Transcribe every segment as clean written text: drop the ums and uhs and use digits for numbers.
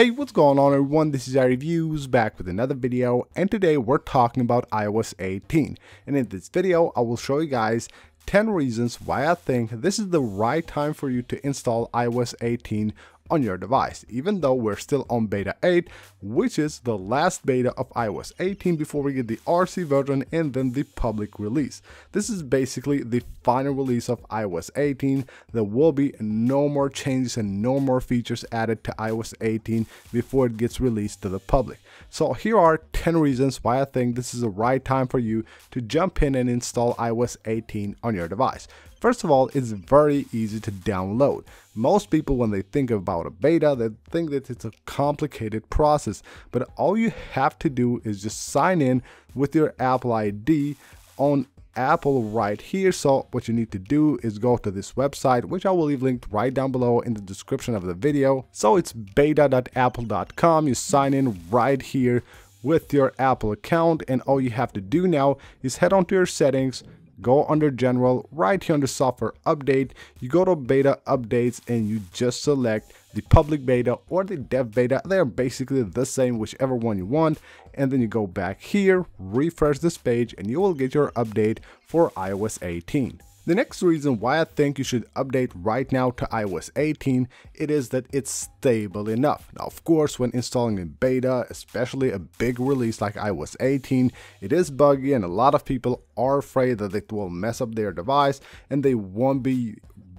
Hey, what's going on everyone, this is iReviews back with another video, and today we're talking about iOS 18. And in this video, I will show you guys 10 reasons why I think this is the right time for you to install iOS 18 on your device, even though we're still on beta 8, which is the last beta of iOS 18 before we get the RC version and then the public release. This is basically the final release of iOS 18. There will be no more changes and no more features added to iOS 18 before it gets released to the public. So here are 10 reasons why I think this is the right time for you to jump in and install iOS 18 on your device. First of all, it's very easy to download. Most people, when they think about a beta, they think that it's a complicated process, but all you have to do is just sign in with your Apple ID on Apple right here. So what you need to do is go to this website, which I will leave linked right down below in the description of the video. So it's beta.apple.com. You sign in right here with your Apple account, and all you have to do now is head on to your settings, go under general, right here under software update, you go to beta updates and you just select the public beta or the dev beta. They are basically the same, whichever one you want. And then you go back here, refresh this page, and you will get your update for iOS 18. The next reason why I think you should update right now to iOS 18, it is that it's stable enough. Now, of course, when installing in beta, especially a big release like iOS 18, it is buggy and a lot of people are afraid that it will mess up their device and they won't be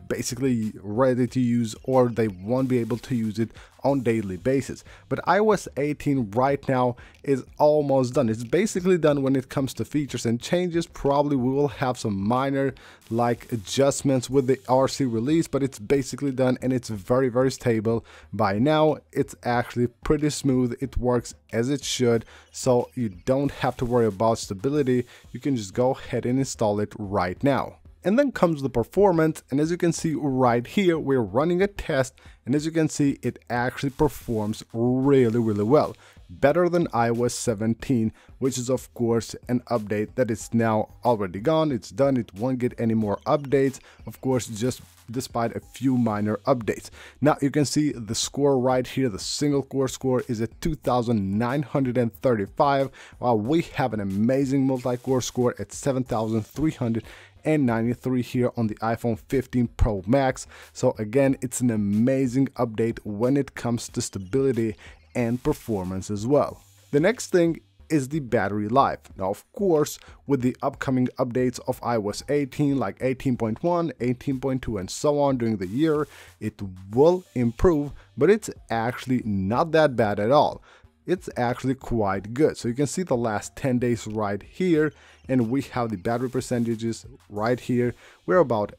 basically ready to use, or they won't be able to use it on daily basis. But iOS 18 right now is almost done. It's basically done when it comes to features and changes. Probably we will have some minor like adjustments with the RC release, but it's basically done and it's very, very stable. By now, it's actually pretty smooth. It works as it should. So you don't have to worry about stability. You can just go ahead and install it right now. And then comes the performance, and as you can see right here, we're running a test, and as you can see, it actually performs really, really well. Better than iOS 17, which is of course an update that is now already gone. It's done, it won't get any more updates, of course, just despite a few minor updates. Now you can see the score right here, the single core score is at 2,935, while we have an amazing multi-core score at 7,393 here on the iPhone 15 Pro Max. So again, it's an amazing update when it comes to stability and performance as well. The next thing is the battery life. Now, of course, with the upcoming updates of iOS 18, like 18.1, 18.2, and so on during the year, it will improve, but it's actually not that bad at all. It's actually quite good. So you can see the last 10 days right here, and we have the battery percentages right here. We're about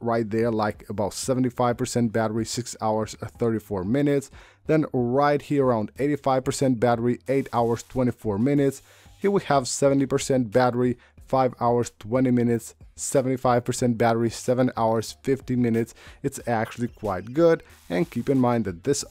right there, like about 75% battery, 6 hours 34 minutes. Then right here around 85% battery, 8 hours 24 minutes. Here we have 70% battery, 5 hours 20 minutes. 75% battery, 7 hours 50 minutes. It's actually quite good, and keep in mind that this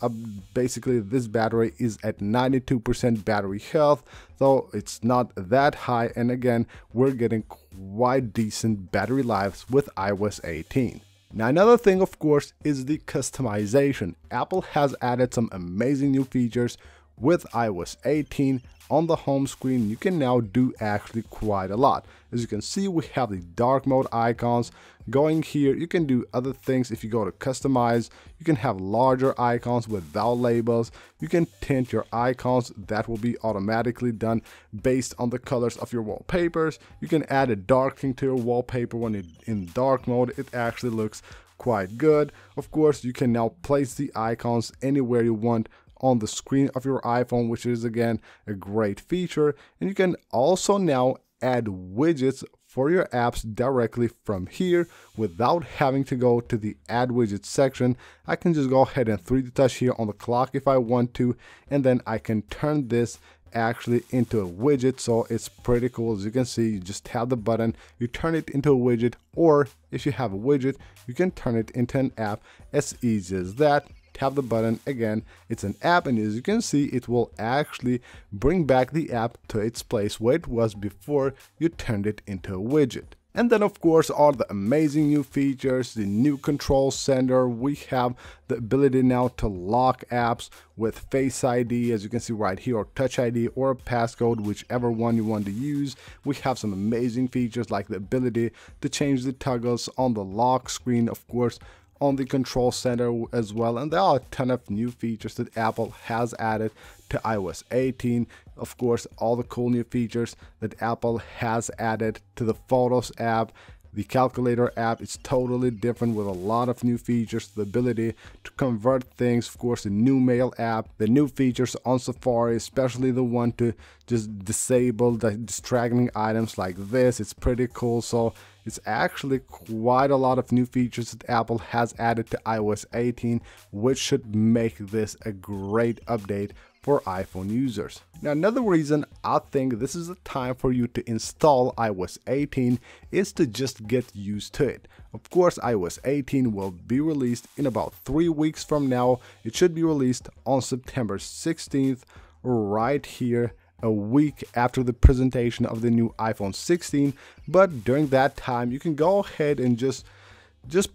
basically this battery is at 92% battery health, so it's not that high, and again we're getting quite decent battery lives with iOS 18. Now, another thing of course is the customization. Apple has added some amazing new features with iOS 18. On the home screen, you can now do actually quite a lot. As you can see, we have the dark mode icons. Going here, you can do other things. If you go to customize, you can have larger icons without labels. You can tint your icons. That will be automatically done based on the colors of your wallpapers. You can add a darkening to your wallpaper when it's in dark mode. It actually looks quite good. Of course, you can now place the icons anywhere you want on the screen of your iPhone, which is again a great feature. And you can also now add widgets for your apps directly from here without having to go to the add widget section. I can just go ahead and 3D touch here on the clock if I want to, and then I can turn this actually into a widget. So it's pretty cool. As you can see, you just have the button, you turn it into a widget, or if you have a widget, you can turn it into an app, as easy as that. Tap the button, again it's an app, and as you can see, it will actually bring back the app to its place where it was before you turned it into a widget. And then of course are the amazing new features, the new control center. We have the ability now to lock apps with Face ID, as you can see right here, or Touch ID or passcode, whichever one you want to use. We have some amazing features like the ability to change the toggles on the lock screen, of course, on the control center as well. And there are a ton of new features that Apple has added to iOS 18. Of course, all the cool new features that Apple has added to the Photos app, the Calculator app. It's totally different with a lot of new features, the ability to convert things, of course, the new Mail app, the new features on Safari, especially the one to just disable the distracting items like this. It's pretty cool. So it's actually quite a lot of new features that Apple has added to iOS 18, which should make this a great update for iPhone users. Now, another reason I think this is the time for you to install iOS 18 is to just get used to it. Of course, iOS 18 will be released in about 3 weeks from now. It should be released on September 16th, right here, a week after the presentation of the new iPhone 16. But during that time, you can go ahead and just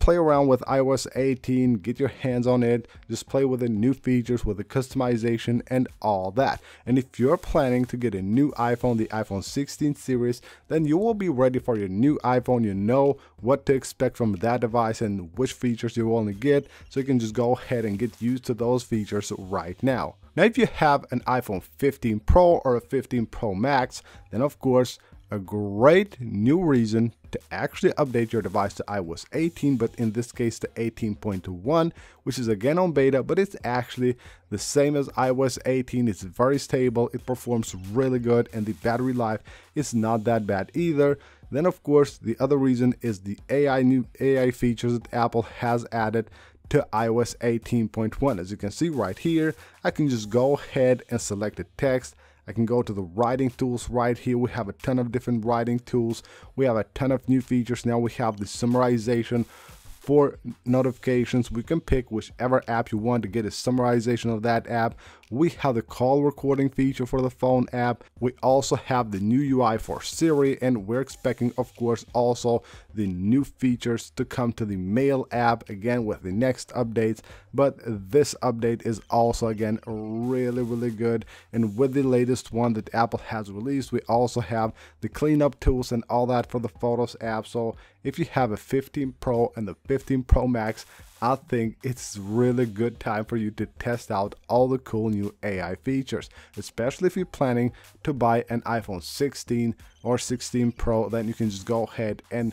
play around with iOS 18, get your hands on it, just play with the new features, with the customization and all that. And if you're planning to get a new iPhone, the iPhone 16 series, then you will be ready for your new iPhone. You know what to expect from that device and which features you want to get, so you can just go ahead and get used to those features right now. Now, if you have an iPhone 15 Pro or a 15 Pro Max, then of course, a great new reason to actually update your device to iOS 18, but in this case to 18.1, which is again on beta, but it's actually the same as iOS 18. It's very stable, it performs really good, and the battery life is not that bad either. Then of course, the other reason is the new AI features that Apple has added to iOS 18.1. As you can see right here, I can just go ahead and select a text. I can go to the writing tools right here. We have a ton of different writing tools. We have a ton of new features. Now we have the summarization for notifications. We can pick whichever app you want to get a summarization of that app. We have the call recording feature for the phone app. We also have the new UI for Siri, and we're expecting, of course, also the new features to come to the Mail app, again with the next updates. But this update is also, again, really good. And with the latest one that Apple has released, we also have the cleanup tools and all that for the Photos app. So if you have a 15 Pro and the 15 Pro Max, I think it's really good time for you to test out all the cool new AI features, especially if you're planning to buy an iPhone 16 or 16 Pro, then you can just go ahead and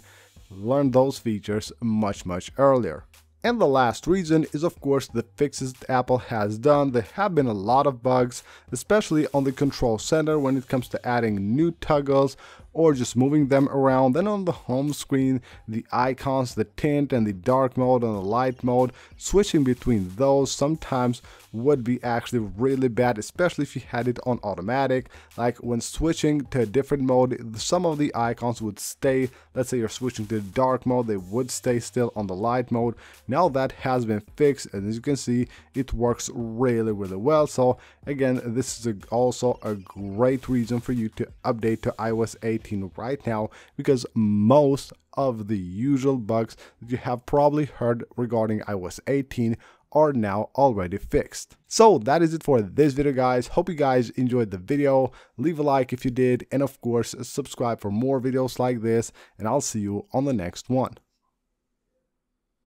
learn those features much earlier. And the last reason is, of course, the fixes that Apple has done. There have been a lot of bugs, especially on the control center when it comes to adding new toggles or just moving them around. Then on the home screen, the icons, the tint and the dark mode and the light mode, switching between those sometimes would be actually really bad, especially if you had it on automatic. Like when switching to a different mode, some of the icons would stay. Let's say you're switching to dark mode, they would stay still on the light mode. Now that has been fixed, and as you can see, it works really well. So again, this is also a great reason for you to update to iOS 18 right now, because most of the usual bugs that you have probably heard regarding iOS 18 are now already fixed. So that is it for this video, guys. Hope you guys enjoyed the video. Leave a like if you did, and of course, subscribe for more videos like this, and I'll see you on the next one.